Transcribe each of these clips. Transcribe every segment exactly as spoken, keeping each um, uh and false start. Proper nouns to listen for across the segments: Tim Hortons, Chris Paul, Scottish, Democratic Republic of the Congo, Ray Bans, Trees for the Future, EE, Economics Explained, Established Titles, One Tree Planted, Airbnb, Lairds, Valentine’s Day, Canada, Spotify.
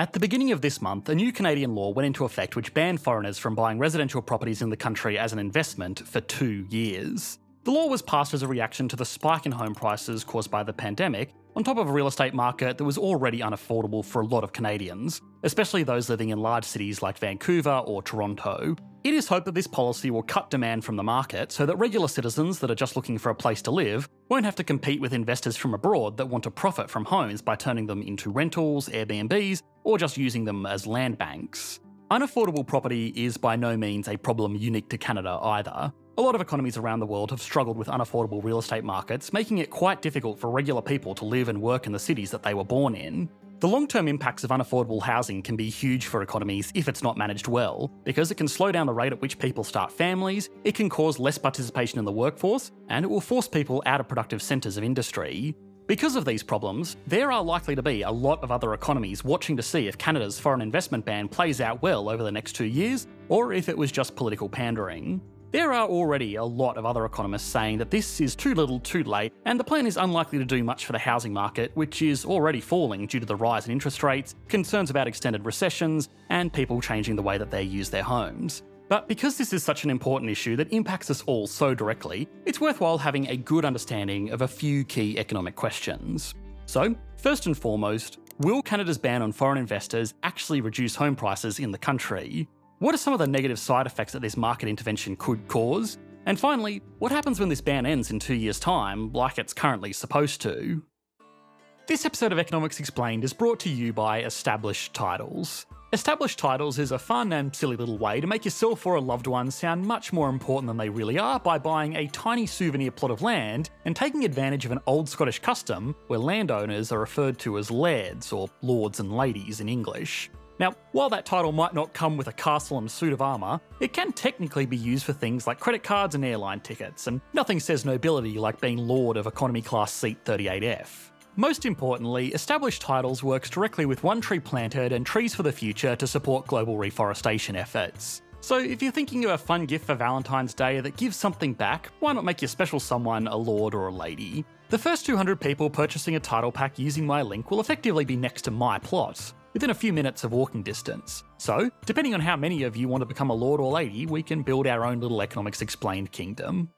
At the beginning of this month, a new Canadian law went into effect which banned foreigners from buying residential properties in the country as an investment for two years. The law was passed as a reaction to the spike in home prices caused by the pandemic, on top of a real estate market that was already unaffordable for a lot of Canadians, especially those living in large cities like Vancouver or Toronto. It is hoped that this policy will cut demand from the market so that regular citizens that are just looking for a place to live won't have to compete with investors from abroad that want to profit from homes by turning them into rentals, Airbnbs, or just using them as land banks. Unaffordable property is by no means a problem unique to Canada either. A lot of economies around the world have struggled with unaffordable real estate markets, making it quite difficult for regular people to live and work in the cities that they were born in. The long-term impacts of unaffordable housing can be huge for economies if it's not managed well, because it can slow down the rate at which people start families, it can cause less participation in the workforce, and it will force people out of productive centres of industry. Because of these problems, there are likely to be a lot of other economies watching to see if Canada's foreign investment ban plays out well over the next two years, or if it was just political pandering. There are already a lot of other economists saying that this is too little too late and the plan is unlikely to do much for the housing market, which is already falling due to the rise in interest rates, concerns about extended recessions, and people changing the way that they use their homes. But because this is such an important issue that impacts us all so directly, it's worthwhile having a good understanding of a few key economic questions. So, first and foremost, will Canada's ban on foreign investors actually reduce home prices in the country? What are some of the negative side effects that this market intervention could cause? And finally, what happens when this ban ends in two years' time, like it's currently supposed to? This episode of Economics Explained is brought to you by Established Titles. Established Titles is a fun and silly little way to make yourself or a loved one sound much more important than they really are by buying a tiny souvenir plot of land and taking advantage of an old Scottish custom where landowners are referred to as lairds, or lords and ladies in English. Now, while that title might not come with a castle and suit of armour, it can technically be used for things like credit cards and airline tickets, and nothing says nobility like being lord of economy class seat thirty-eight F. Most importantly, Established Titles works directly with One Tree Planted and Trees for the Future to support global reforestation efforts. So if you're thinking of a fun gift for Valentine's Day that gives something back, why not make your special someone a lord or a lady? The first two hundred people purchasing a title pack using my link will effectively be next to my plot, within a few minutes of walking distance. So, depending on how many of you want to become a lord or lady, we can build our own little Economics Explained kingdom.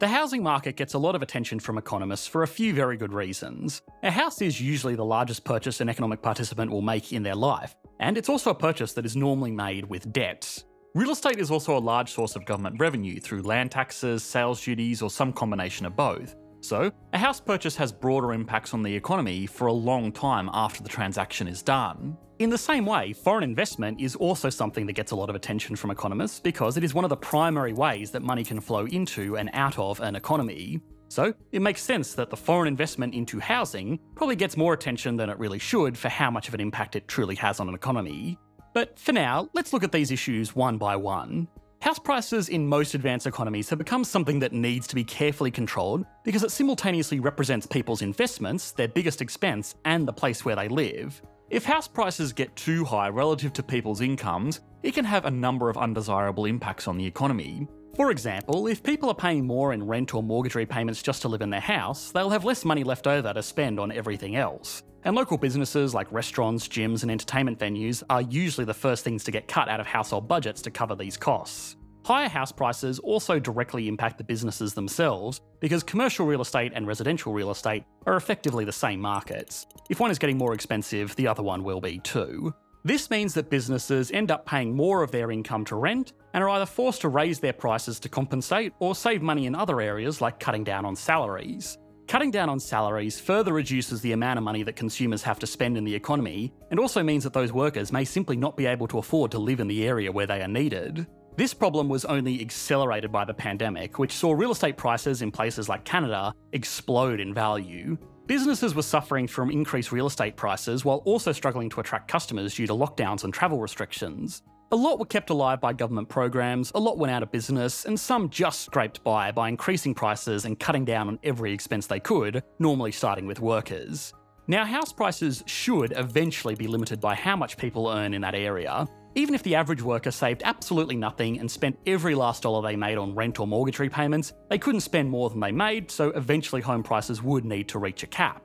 The housing market gets a lot of attention from economists for a few very good reasons. A house is usually the largest purchase an economic participant will make in their life, and it's also a purchase that is normally made with debt. Real estate is also a large source of government revenue through land taxes, sales duties, or some combination of both. So, a house purchase has broader impacts on the economy for a long time after the transaction is done. In the same way, foreign investment is also something that gets a lot of attention from economists because it is one of the primary ways that money can flow into and out of an economy. So, it makes sense that the foreign investment into housing probably gets more attention than it really should for how much of an impact it truly has on an economy. But for now, let's look at these issues one by one. House prices in most advanced economies have become something that needs to be carefully controlled because it simultaneously represents people's investments, their biggest expense, and the place where they live. If house prices get too high relative to people's incomes, it can have a number of undesirable impacts on the economy. For example, if people are paying more in rent or mortgage repayments just to live in their house, they'll have less money left over to spend on everything else. And local businesses like restaurants, gyms, and entertainment venues are usually the first things to get cut out of household budgets to cover these costs. Higher house prices also directly impact the businesses themselves because commercial real estate and residential real estate are effectively the same markets. If one is getting more expensive, the other one will be too. This means that businesses end up paying more of their income to rent and are either forced to raise their prices to compensate or save money in other areas like cutting down on salaries. Cutting down on salaries further reduces the amount of money that consumers have to spend in the economy, and also means that those workers may simply not be able to afford to live in the area where they are needed. This problem was only accelerated by the pandemic, which saw real estate prices in places like Canada explode in value. Businesses were suffering from increased real estate prices while also struggling to attract customers due to lockdowns and travel restrictions. A lot were kept alive by government programs, a lot went out of business, and some just scraped by by increasing prices and cutting down on every expense they could, normally starting with workers. Now, house prices should eventually be limited by how much people earn in that area. Even if the average worker saved absolutely nothing and spent every last dollar they made on rent or mortgage repayments, they couldn't spend more than they made, so eventually home prices would need to reach a cap.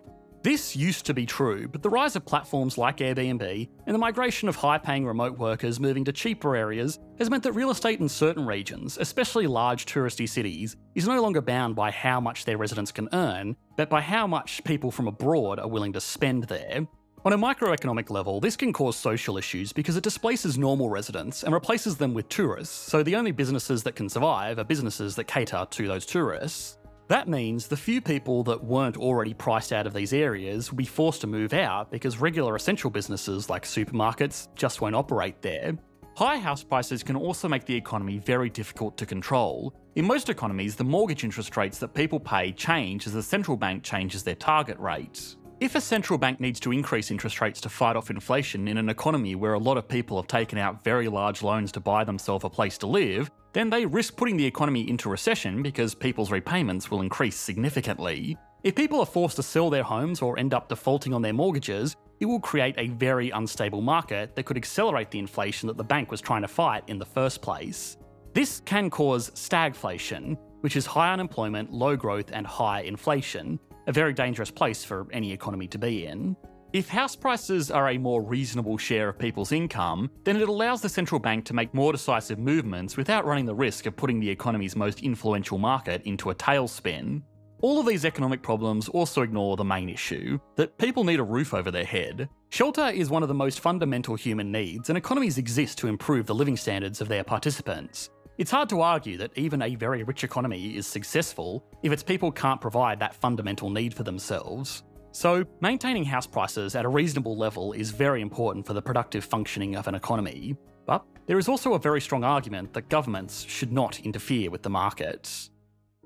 This used to be true, but the rise of platforms like Airbnb and the migration of high-paying remote workers moving to cheaper areas has meant that real estate in certain regions, especially large touristy cities, is no longer bound by how much their residents can earn, but by how much people from abroad are willing to spend there. On a microeconomic level, this can cause social issues because it displaces normal residents and replaces them with tourists, so the only businesses that can survive are businesses that cater to those tourists. That means the few people that weren't already priced out of these areas will be forced to move out because regular essential businesses like supermarkets just won't operate there. High house prices can also make the economy very difficult to control. In most economies, the mortgage interest rates that people pay change as the central bank changes their target rate. If a central bank needs to increase interest rates to fight off inflation in an economy where a lot of people have taken out very large loans to buy themselves a place to live, then they risk putting the economy into recession because people's repayments will increase significantly. If people are forced to sell their homes or end up defaulting on their mortgages, it will create a very unstable market that could accelerate the inflation that the bank was trying to fight in the first place. This can cause stagflation, which is high unemployment, low growth, and high inflation. A very dangerous place for any economy to be in. If house prices are a more reasonable share of people's income, then it allows the central bank to make more decisive movements without running the risk of putting the economy's most influential market into a tailspin. All of these economic problems also ignore the main issue, that people need a roof over their head. Shelter is one of the most fundamental human needs, and economies exist to improve the living standards of their participants. It's hard to argue that even a very rich economy is successful if its people can't provide that fundamental need for themselves. So, maintaining house prices at a reasonable level is very important for the productive functioning of an economy. But there is also a very strong argument that governments should not interfere with the markets.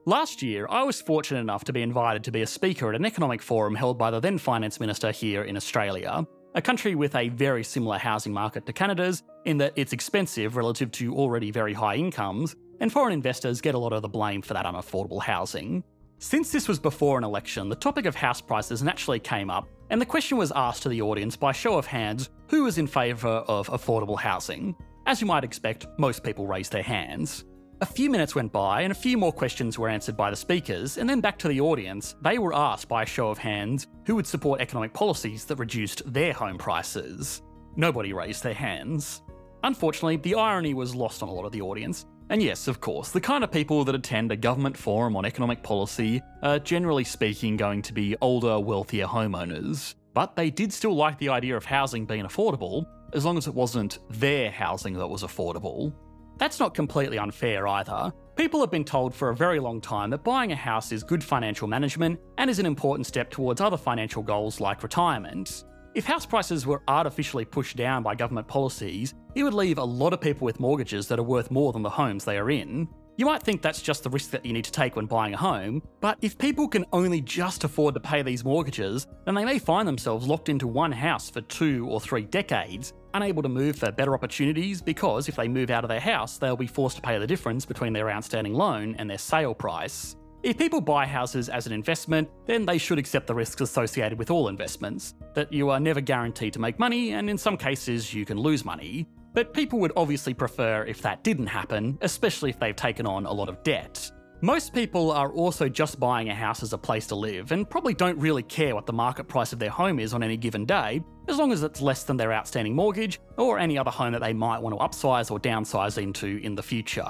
Last year, I was fortunate enough to be invited to be a speaker at an economic forum held by the then Finance Minister here in Australia. A country with a very similar housing market to Canada's, in that it's expensive relative to already very high incomes, and foreign investors get a lot of the blame for that unaffordable housing. Since this was before an election, the topic of house prices naturally came up, and the question was asked to the audience by show of hands who was in favour of affordable housing. As you might expect, most people raised their hands. A few minutes went by and a few more questions were answered by the speakers, and then back to the audience, they were asked by a show of hands who would support economic policies that reduced their home prices. Nobody raised their hands. Unfortunately, the irony was lost on a lot of the audience. And yes, of course, the kind of people that attend a government forum on economic policy are generally speaking going to be older, wealthier homeowners. But they did still like the idea of housing being affordable, as long as it wasn't their housing that was affordable. That's not completely unfair either. People have been told for a very long time that buying a house is good financial management and is an important step towards other financial goals like retirement. If house prices were artificially pushed down by government policies, it would leave a lot of people with mortgages that are worth more than the homes they are in. You might think that's just the risk that you need to take when buying a home, but if people can only just afford to pay these mortgages, then they may find themselves locked into one house for two or three decades, unable to move for better opportunities because if they move out of their house, they'll be forced to pay the difference between their outstanding loan and their sale price. If people buy houses as an investment, then they should accept the risks associated with all investments, that you are never guaranteed to make money and in some cases you can lose money. But people would obviously prefer if that didn't happen, especially if they've taken on a lot of debt. Most people are also just buying a house as a place to live and probably don't really care what the market price of their home is on any given day, as long as it's less than their outstanding mortgage or any other home that they might want to upsize or downsize into in the future.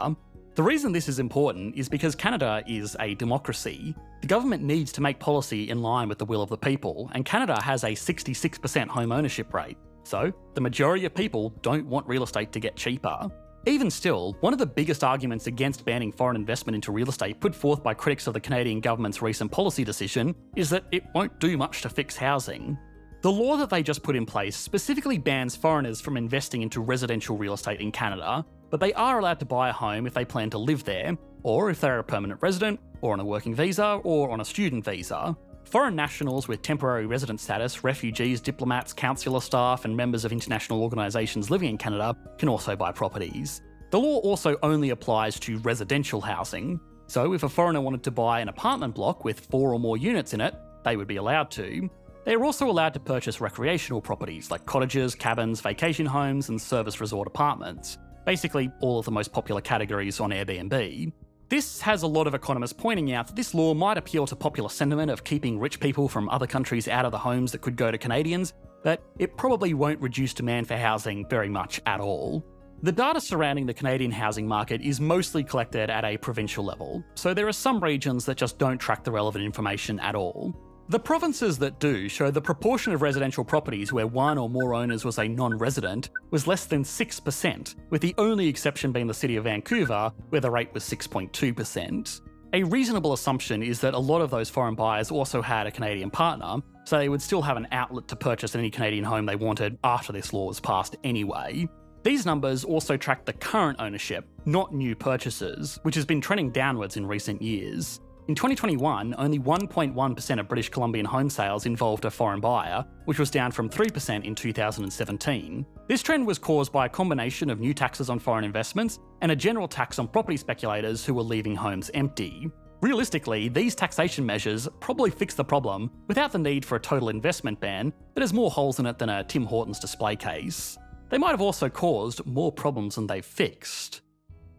The reason this is important is because Canada is a democracy. The government needs to make policy in line with the will of the people, and Canada has a sixty-six percent home ownership rate. So, the majority of people don't want real estate to get cheaper. Even still, one of the biggest arguments against banning foreign investment into real estate put forth by critics of the Canadian government's recent policy decision is that it won't do much to fix housing. The law that they just put in place specifically bans foreigners from investing into residential real estate in Canada, but they are allowed to buy a home if they plan to live there, or if they're a permanent resident, or on a working visa, or on a student visa. Foreign nationals with temporary resident status, refugees, diplomats, consular staff, and members of international organisations living in Canada can also buy properties. The law also only applies to residential housing, so if a foreigner wanted to buy an apartment block with four or more units in it, they would be allowed to. They are also allowed to purchase recreational properties like cottages, cabins, vacation homes, and service resort apartments, basically all of the most popular categories on Airbnb. This has a lot of economists pointing out that this law might appeal to popular sentiment of keeping rich people from other countries out of the homes that could go to Canadians, but it probably won't reduce demand for housing very much at all. The data surrounding the Canadian housing market is mostly collected at a provincial level, so there are some regions that just don't track the relevant information at all. The provinces that do show the proportion of residential properties where one or more owners was a non-resident was less than six percent, with the only exception being the city of Vancouver, where the rate was six point two percent. A reasonable assumption is that a lot of those foreign buyers also had a Canadian partner, so they would still have an outlet to purchase any Canadian home they wanted after this law was passed anyway. These numbers also track the current ownership, not new purchases, which has been trending downwards in recent years. In twenty twenty-one, only one point one percent of British Columbian home sales involved a foreign buyer, which was down from three percent in two thousand seventeen. This trend was caused by a combination of new taxes on foreign investments and a general tax on property speculators who were leaving homes empty. Realistically, these taxation measures probably fix the problem without the need for a total investment ban that has more holes in it than a Tim Hortons display case. They might have also caused more problems than they've fixed.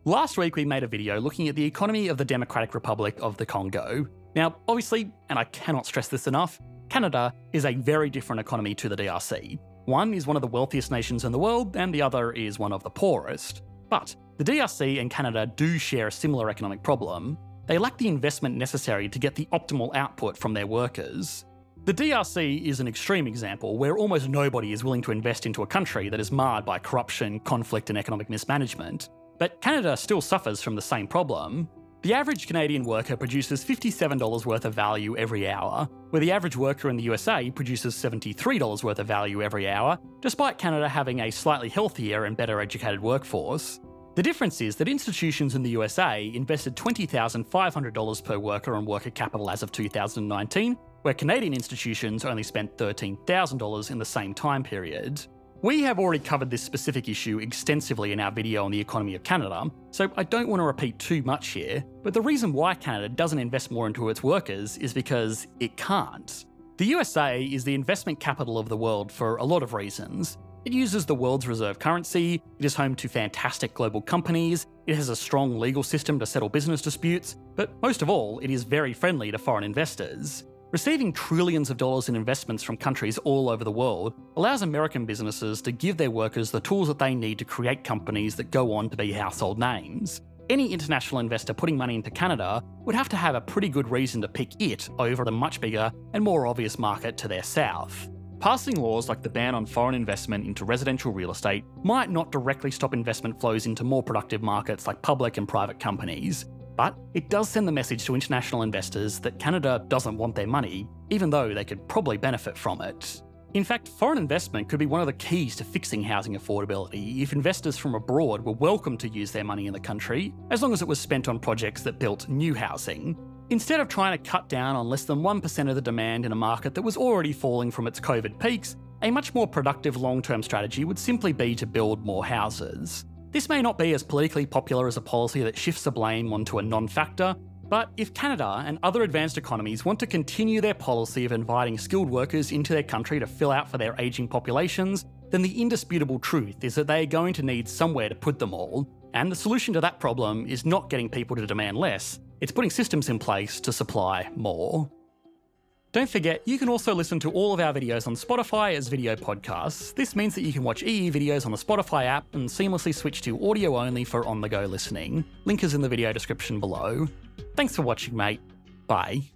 Last week we made a video looking at the economy of the Democratic Republic of the Congo. Now obviously, and I cannot stress this enough, Canada is a very different economy to the D R C. One is one of the wealthiest nations in the world and the other is one of the poorest. But the D R C and Canada do share a similar economic problem. They lack the investment necessary to get the optimal output from their workers. The D R C is an extreme example where almost nobody is willing to invest into a country that is marred by corruption, conflict and economic mismanagement. But Canada still suffers from the same problem. The average Canadian worker produces fifty-seven dollars worth of value every hour, where the average worker in the U S A produces seventy-three dollars worth of value every hour, despite Canada having a slightly healthier and better educated workforce. The difference is that institutions in the U S A invested twenty thousand five hundred dollars per worker on worker capital as of two thousand nineteen, where Canadian institutions only spent thirteen thousand dollars in the same time period. We have already covered this specific issue extensively in our video on the economy of Canada, so I don't want to repeat too much here, but the reason why Canada doesn't invest more into its workers is because it can't. The U S A is the investment capital of the world for a lot of reasons. It uses the world's reserve currency, it is home to fantastic global companies, it has a strong legal system to settle business disputes, but most of all, it is very friendly to foreign investors. Receiving trillions of dollars in investments from countries all over the world allows American businesses to give their workers the tools that they need to create companies that go on to be household names. Any international investor putting money into Canada would have to have a pretty good reason to pick it over the much bigger and more obvious market to their south. Passing laws like the ban on foreign investment into residential real estate might not directly stop investment flows into more productive markets like public and private companies. But it does send the message to international investors that Canada doesn't want their money, even though they could probably benefit from it. In fact, foreign investment could be one of the keys to fixing housing affordability if investors from abroad were welcome to use their money in the country, as long as it was spent on projects that built new housing. Instead of trying to cut down on less than one percent of the demand in a market that was already falling from its COVID peaks, a much more productive long-term strategy would simply be to build more houses. This may not be as politically popular as a policy that shifts the blame onto a non-factor, but if Canada and other advanced economies want to continue their policy of inviting skilled workers into their country to fill out for their ageing populations, then the indisputable truth is that they are going to need somewhere to put them all. And the solution to that problem is not getting people to demand less, it's putting systems in place to supply more. Don't forget, you can also listen to all of our videos on Spotify as video podcasts. This means that you can watch E E videos on the Spotify app and seamlessly switch to audio only for on-the-go listening. Link is in the video description below. Thanks for watching, mate. Bye.